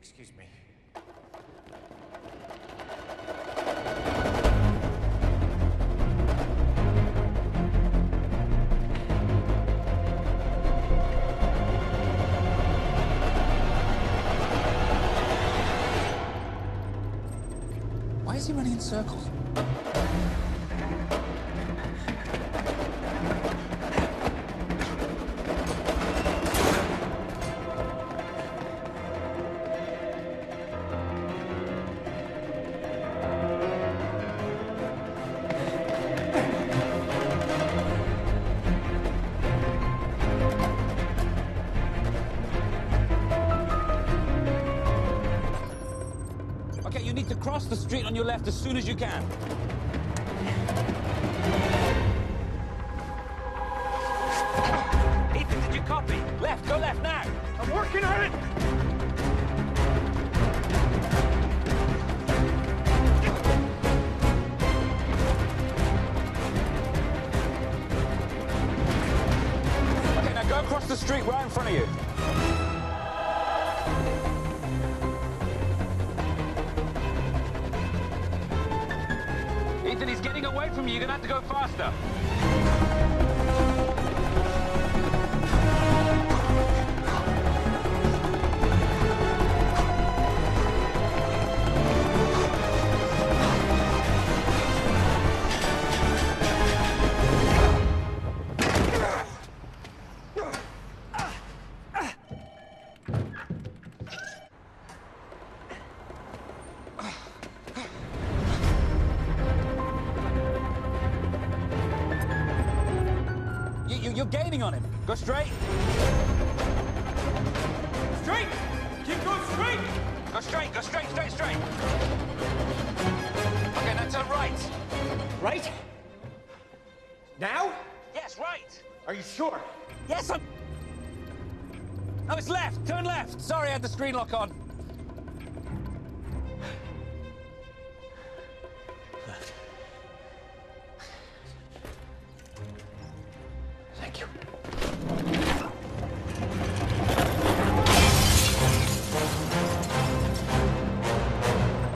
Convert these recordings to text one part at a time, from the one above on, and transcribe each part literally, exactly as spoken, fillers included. Excuse me. Why is he running in circles? You need to cross the street on your left as soon as you can. Ethan, did you copy? Left, go left now. I'm working on it. Okay, now go across the street right in front of you. Ethan, he's getting away from you. You're gonna have to go faster. You're gaining on him. Go straight. Straight! Keep going straight! Go straight, go straight, straight, straight. Okay, now turn right. Right? Now? Yes, right. Are you sure? Yes, I'm... No, it's left. Turn left. Sorry, I had the screen lock on. Thank you.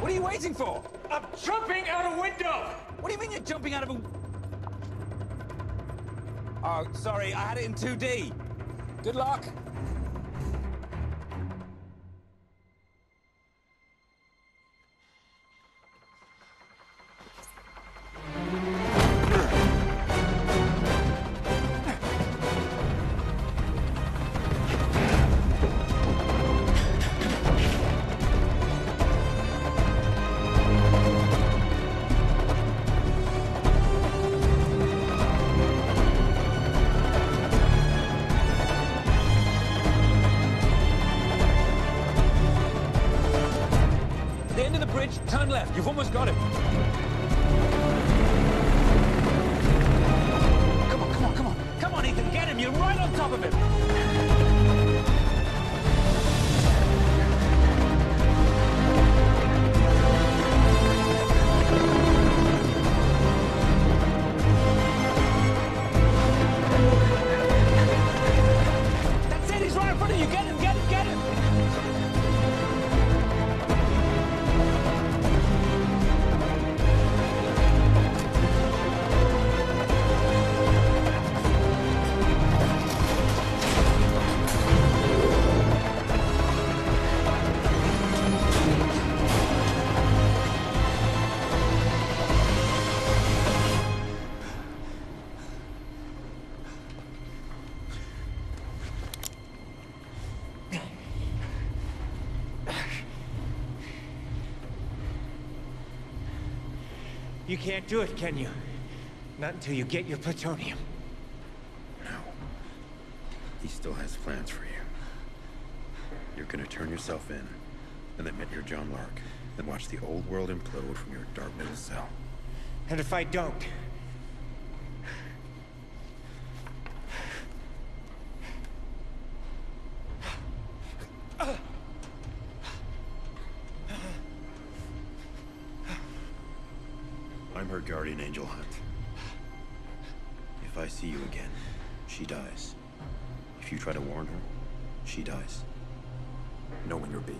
What are you waiting for? I'm jumping out a window! What do you mean you're jumping out of a... Oh, sorry, I had it in two D. Good luck. Turn left. You've almost got him. Come on, come on, come on. Come on, Ethan, get him. You're right on top of him. That's it. He's right in front of you. Get him, get him, get him. You can't do it, can you? Not until you get your plutonium. No. He still has plans for you. You're gonna turn yourself in, and admit you're John Lark, then watch the old world implode from your dark little cell. And if I don't... I'm her guardian angel, Hunt. If I see you again, she dies. If you try to warn her, she dies. Know when you're beat.